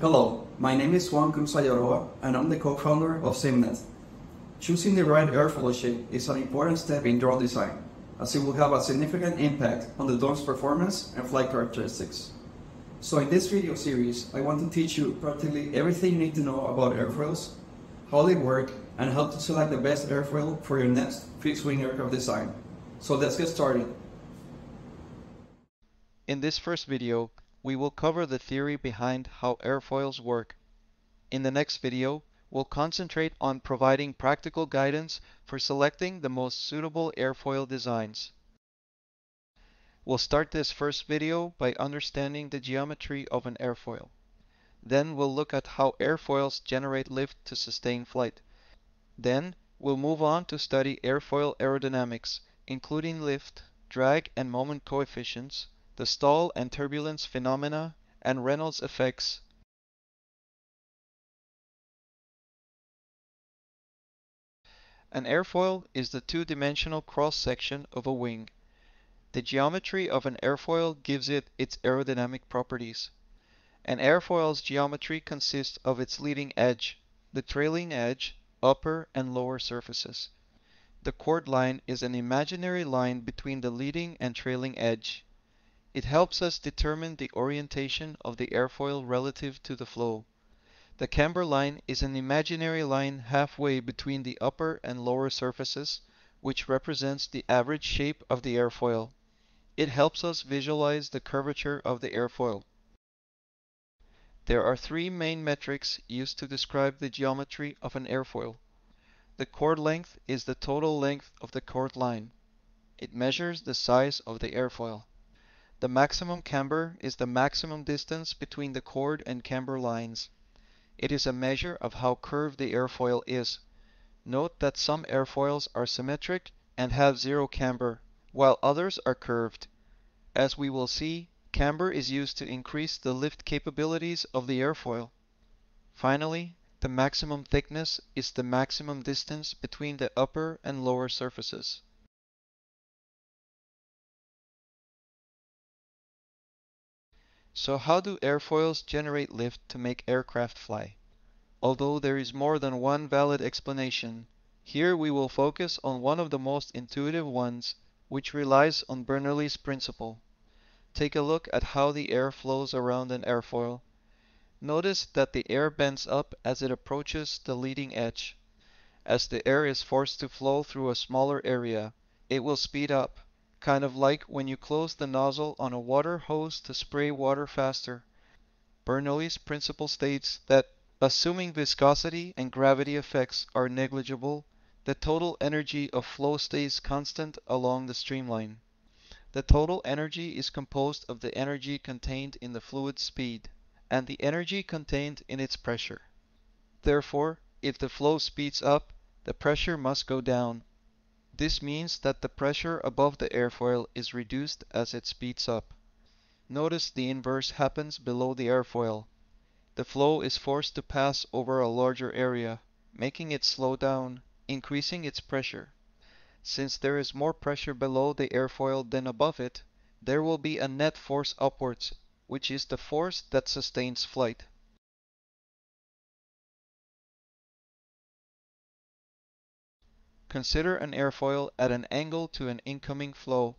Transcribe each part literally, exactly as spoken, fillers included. Hello, my name is Juan Cruz Ayaroa, and I'm the co-founder of SimNet. Choosing the right air fellowship is an important step in drone design, as it will have a significant impact on the drone's performance and flight characteristics. So in this video series, I want to teach you practically everything you need to know about airfoils, how they work, and how to select the best airfoil for your next fixed-wing aircraft design. So let's get started. In this first video, we will cover the theory behind how airfoils work. In the next video, we'll concentrate on providing practical guidance for selecting the most suitable airfoil designs. We'll start this first video by understanding the geometry of an airfoil. Then we'll look at how airfoils generate lift to sustain flight. Then we'll move on to study airfoil aerodynamics, including lift, drag and moment coefficients, the stall and turbulence phenomena, and Reynolds effects. An airfoil is the two-dimensional cross-section of a wing. The geometry of an airfoil gives it its aerodynamic properties. An airfoil's geometry consists of its leading edge, the trailing edge, upper and lower surfaces. The chord line is an imaginary line between the leading and trailing edge. It helps us determine the orientation of the airfoil relative to the flow. The camber line is an imaginary line halfway between the upper and lower surfaces, which represents the average shape of the airfoil. It helps us visualize the curvature of the airfoil. There are three main metrics used to describe the geometry of an airfoil. The chord length is the total length of the chord line. It measures the size of the airfoil. The maximum camber is the maximum distance between the chord and camber lines. It is a measure of how curved the airfoil is. Note that some airfoils are symmetric and have zero camber, while others are curved. As we will see, camber is used to increase the lift capabilities of the airfoil. Finally, the maximum thickness is the maximum distance between the upper and lower surfaces. So how do airfoils generate lift to make aircraft fly? Although there is more than one valid explanation, here we will focus on one of the most intuitive ones, which relies on Bernoulli's principle. Take a look at how the air flows around an airfoil. Notice that the air bends up as it approaches the leading edge. As the air is forced to flow through a smaller area, it will speed up, kind of like when you close the nozzle on a water hose to spray water faster. Bernoulli's principle states that, assuming viscosity and gravity effects are negligible, the total energy of flow stays constant along the streamline. The total energy is composed of the energy contained in the fluid's speed and the energy contained in its pressure. Therefore, if the flow speeds up, the pressure must go down. This means that the pressure above the airfoil is reduced as it speeds up. Notice the inverse happens below the airfoil. The flow is forced to pass over a larger area, making it slow down, increasing its pressure. Since there is more pressure below the airfoil than above it, there will be a net force upwards, which is the force that sustains flight. Consider an airfoil at an angle to an incoming flow.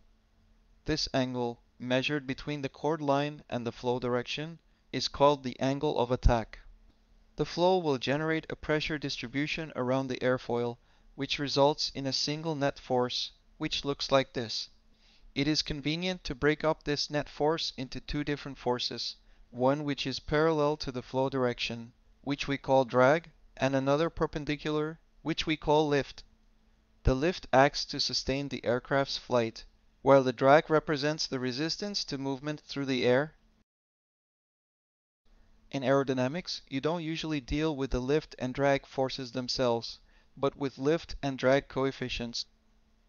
This angle, measured between the chord line and the flow direction, is called the angle of attack. The flow will generate a pressure distribution around the airfoil, which results in a single net force, which looks like this. It is convenient to break up this net force into two different forces, one which is parallel to the flow direction, which we call drag, and another perpendicular, which we call lift. The lift acts to sustain the aircraft's flight, while the drag represents the resistance to movement through the air. In aerodynamics, you don't usually deal with the lift and drag forces themselves, but with lift and drag coefficients.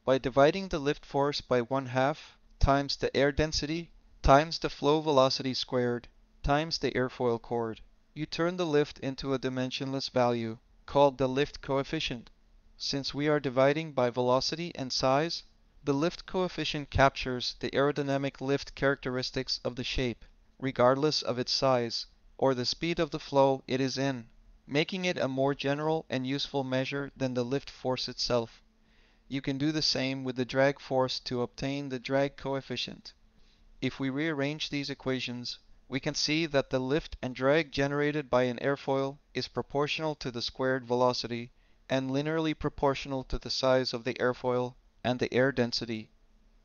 By dividing the lift force by one half times the air density times the flow velocity squared times the airfoil chord, you turn the lift into a dimensionless value called the lift coefficient. Since we are dividing by velocity and size, the lift coefficient captures the aerodynamic lift characteristics of the shape, regardless of its size, or the speed of the flow it is in, making it a more general and useful measure than the lift force itself. You can do the same with the drag force to obtain the drag coefficient. If we rearrange these equations, we can see that the lift and drag generated by an airfoil is proportional to the squared velocity and linearly proportional to the size of the airfoil and the air density.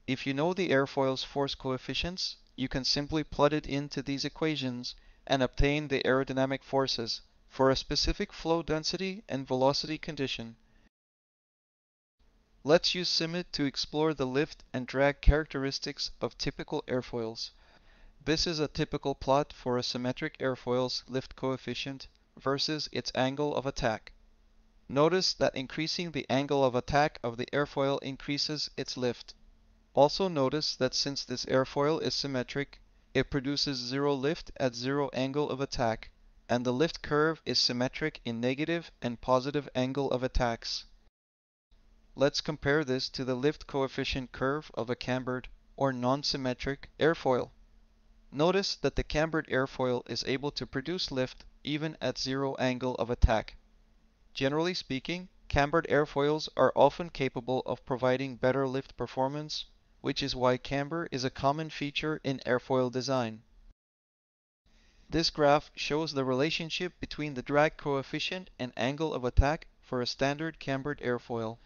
If you know the airfoil's force coefficients, you can simply plug it into these equations and obtain the aerodynamic forces for a specific flow density and velocity condition. Let's use SimNet to explore the lift and drag characteristics of typical airfoils. This is a typical plot for a symmetric airfoil's lift coefficient versus its angle of attack. Notice that increasing the angle of attack of the airfoil increases its lift. Also notice that since this airfoil is symmetric, it produces zero lift at zero angle of attack, and the lift curve is symmetric in negative and positive angle of attacks. Let's compare this to the lift coefficient curve of a cambered or non-symmetric airfoil. Notice that the cambered airfoil is able to produce lift even at zero angle of attack. Generally speaking, cambered airfoils are often capable of providing better lift performance, which is why camber is a common feature in airfoil design. This graph shows the relationship between the drag coefficient and angle of attack for a standard cambered airfoil.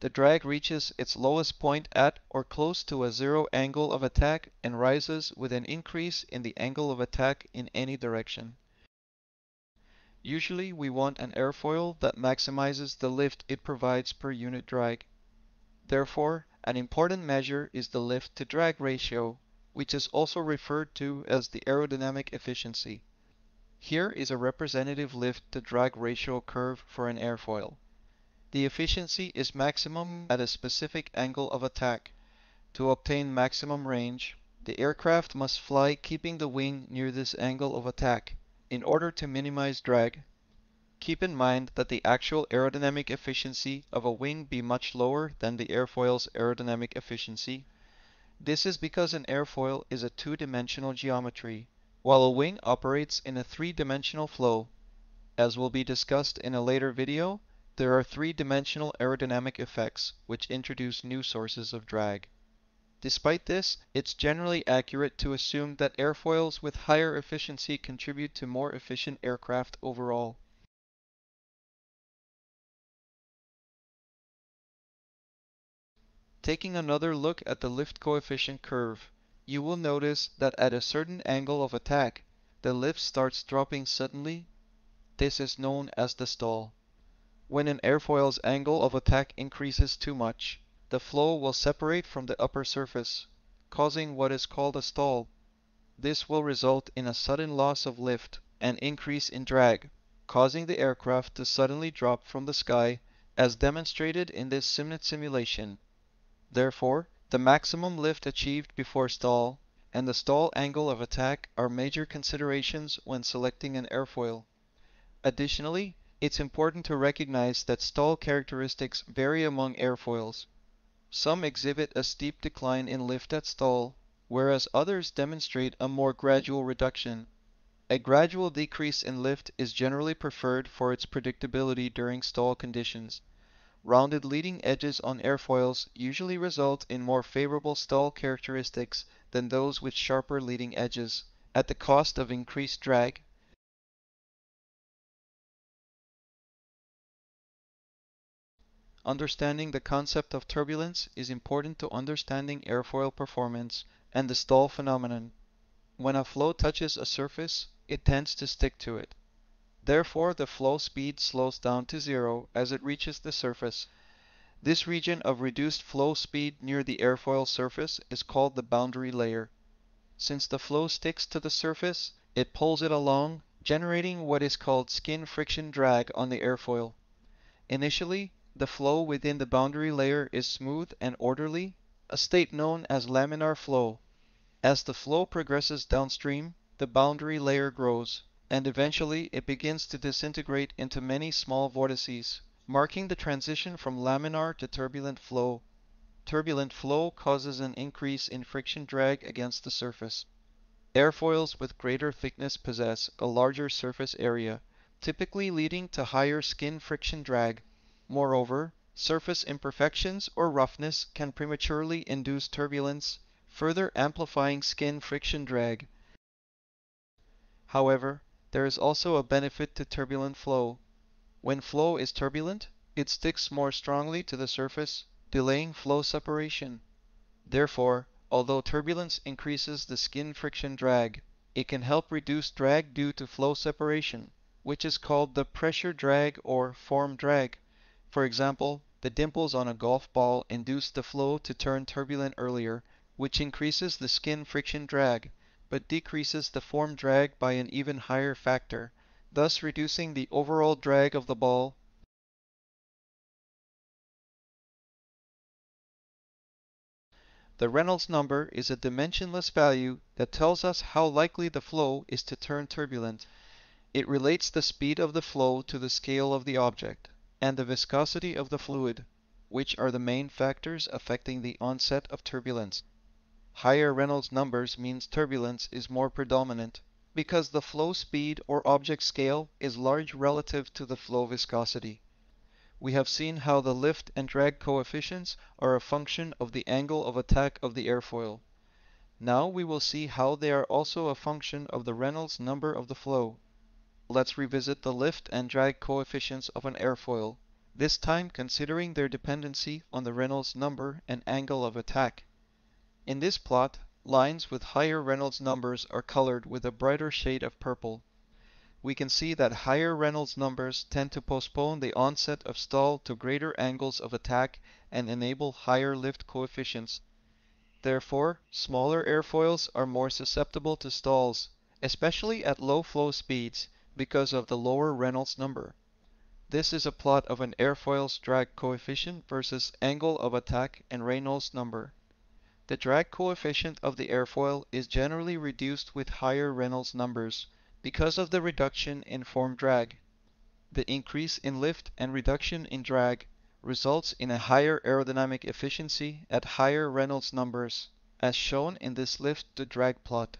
The drag reaches its lowest point at or close to a zero angle of attack and rises with an increase in the angle of attack in any direction. Usually we want an airfoil that maximizes the lift it provides per unit drag. Therefore, an important measure is the lift to drag ratio, which is also referred to as the aerodynamic efficiency. Here is a representative lift to drag ratio curve for an airfoil. The efficiency is maximum at a specific angle of attack. To obtain maximum range, the aircraft must fly keeping the wing near this angle of attack, in order to minimize drag. Keep in mind that the actual aerodynamic efficiency of a wing be much lower than the airfoil's aerodynamic efficiency. This is because an airfoil is a two-dimensional geometry, while a wing operates in a three-dimensional flow. As will be discussed in a later video, there are three-dimensional aerodynamic effects which introduce new sources of drag. Despite this, it's generally accurate to assume that airfoils with higher efficiency contribute to more efficient aircraft overall. Taking another look at the lift coefficient curve, you will notice that at a certain angle of attack, the lift starts dropping suddenly. This is known as the stall. When an airfoil's angle of attack increases too much, the flow will separate from the upper surface, causing what is called a stall. This will result in a sudden loss of lift and increase in drag, causing the aircraft to suddenly drop from the sky, as demonstrated in this SimNet simulation. Therefore, the maximum lift achieved before stall and the stall angle of attack are major considerations when selecting an airfoil. Additionally, it's important to recognize that stall characteristics vary among airfoils. Some exhibit a steep decline in lift at stall, whereas others demonstrate a more gradual reduction. A gradual decrease in lift is generally preferred for its predictability during stall conditions. Rounded leading edges on airfoils usually result in more favorable stall characteristics than those with sharper leading edges, at the cost of increased drag. Understanding the concept of turbulence is important to understanding airfoil performance and the stall phenomenon. When a flow touches a surface, it tends to stick to it. Therefore, the flow speed slows down to zero as it reaches the surface. This region of reduced flow speed near the airfoil surface is called the boundary layer. Since the flow sticks to the surface, it pulls it along, generating what is called skin friction drag on the airfoil. Initially, the flow within the boundary layer is smooth and orderly, a state known as laminar flow. As the flow progresses downstream, the boundary layer grows, and eventually it begins to disintegrate into many small vortices, marking the transition from laminar to turbulent flow. Turbulent flow causes an increase in friction drag against the surface. Airfoils with greater thickness possess a larger surface area, typically leading to higher skin friction drag. Moreover, surface imperfections or roughness can prematurely induce turbulence, further amplifying skin friction drag. However, there is also a benefit to turbulent flow. When flow is turbulent, it sticks more strongly to the surface, delaying flow separation. Therefore, although turbulence increases the skin friction drag, it can help reduce drag due to flow separation, which is called the pressure drag or form drag. For example, the dimples on a golf ball induce the flow to turn turbulent earlier, which increases the skin friction drag, but decreases the form drag by an even higher factor, thus reducing the overall drag of the ball. The Reynolds number is a dimensionless value that tells us how likely the flow is to turn turbulent. It relates the speed of the flow to the scale of the object and the viscosity of the fluid, which are the main factors affecting the onset of turbulence. Higher Reynolds numbers means turbulence is more predominant because the flow speed or object scale is large relative to the flow viscosity. We have seen how the lift and drag coefficients are a function of the angle of attack of the airfoil. Now we will see how they are also a function of the Reynolds number of the flow. Let's revisit the lift and drag coefficients of an airfoil, this time considering their dependency on the Reynolds number and angle of attack. In this plot, lines with higher Reynolds numbers are colored with a brighter shade of purple. We can see that higher Reynolds numbers tend to postpone the onset of stall to greater angles of attack and enable higher lift coefficients. Therefore, smaller airfoils are more susceptible to stalls, especially at low flow speeds, because of the lower Reynolds number. This is a plot of an airfoil's drag coefficient versus angle of attack and Reynolds number. The drag coefficient of the airfoil is generally reduced with higher Reynolds numbers because of the reduction in form drag. The increase in lift and reduction in drag results in a higher aerodynamic efficiency at higher Reynolds numbers, as shown in this lift to drag plot.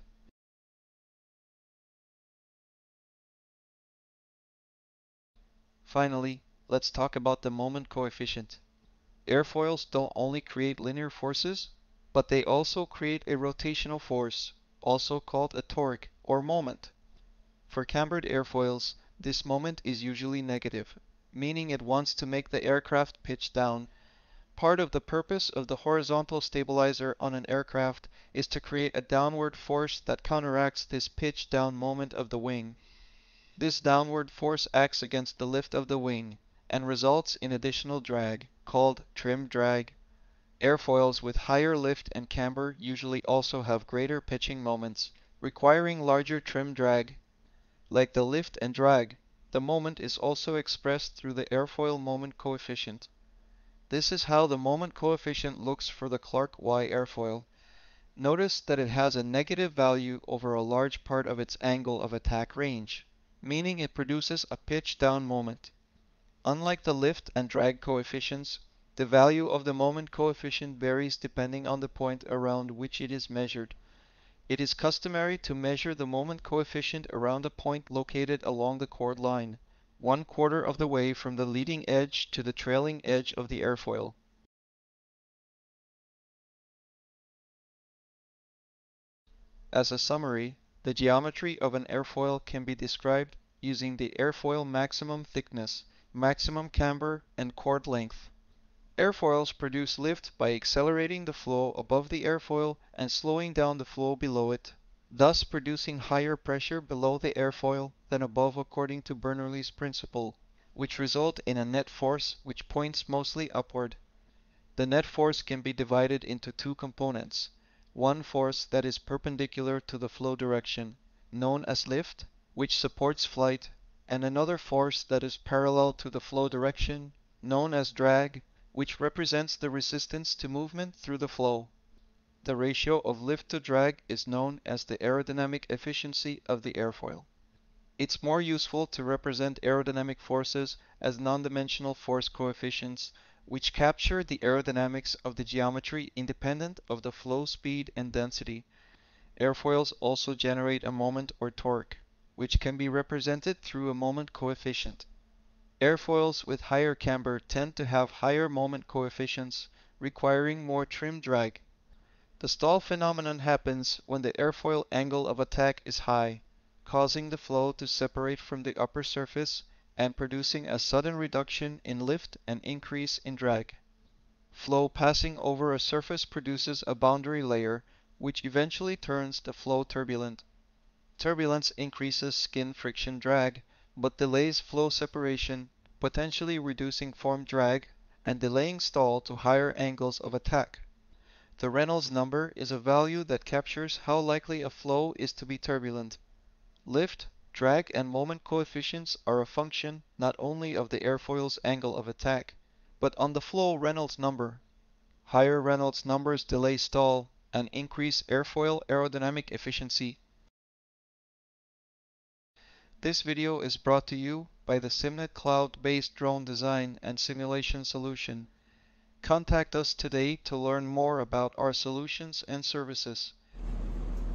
Finally, let's talk about the moment coefficient. Airfoils don't only create linear forces, but they also create a rotational force, also called a torque or moment. For cambered airfoils, this moment is usually negative, meaning it wants to make the aircraft pitch down. Part of the purpose of the horizontal stabilizer on an aircraft is to create a downward force that counteracts this pitch down moment of the wing. This downward force acts against the lift of the wing and results in additional drag, called trim drag. Airfoils with higher lift and camber usually also have greater pitching moments, requiring larger trim drag. Like the lift and drag, the moment is also expressed through the airfoil moment coefficient. This is how the moment coefficient looks for the Clark Y airfoil. Notice that it has a negative value over a large part of its angle of attack range, meaning it produces a pitch down moment. Unlike the lift and drag coefficients, the value of the moment coefficient varies depending on the point around which it is measured. It is customary to measure the moment coefficient around a point located along the chord line, one quarter of the way from the leading edge to the trailing edge of the airfoil. As a summary, the geometry of an airfoil can be described using the airfoil maximum thickness, maximum camber, and chord length. Airfoils produce lift by accelerating the flow above the airfoil and slowing down the flow below it, thus producing higher pressure below the airfoil than above according to Bernoulli's principle, which result in a net force which points mostly upward. The net force can be divided into two components. One force that is perpendicular to the flow direction, known as lift, which supports flight, and another force that is parallel to the flow direction, known as drag, which represents the resistance to movement through the flow. The ratio of lift to drag is known as the aerodynamic efficiency of the airfoil. It's more useful to represent aerodynamic forces as non-dimensional force coefficients, which capture the aerodynamics of the geometry independent of the flow speed and density. Airfoils also generate a moment or torque, which can be represented through a moment coefficient. Airfoils with higher camber tend to have higher moment coefficients, requiring more trim drag. The stall phenomenon happens when the airfoil angle of attack is high, causing the flow to separate from the upper surface and producing a sudden reduction in lift and increase in drag. Flow passing over a surface produces a boundary layer, which eventually turns the flow turbulent. Turbulence increases skin friction drag, but delays flow separation, potentially reducing form drag and delaying stall to higher angles of attack. The Reynolds number is a value that captures how likely a flow is to be turbulent. Lift, drag, and moment coefficients are a function not only of the airfoil's angle of attack, but on the flow Reynolds number. Higher Reynolds numbers delay stall and increase airfoil aerodynamic efficiency. This video is brought to you by the SimNet cloud-based drone design and simulation solution. Contact us today to learn more about our solutions and services.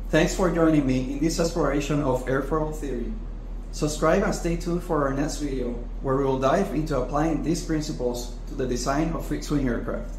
Thanks for joining me in this exploration of airfoil theory. Subscribe and stay tuned for our next video, where we will dive into applying these principles to the design of fixed-wing aircraft.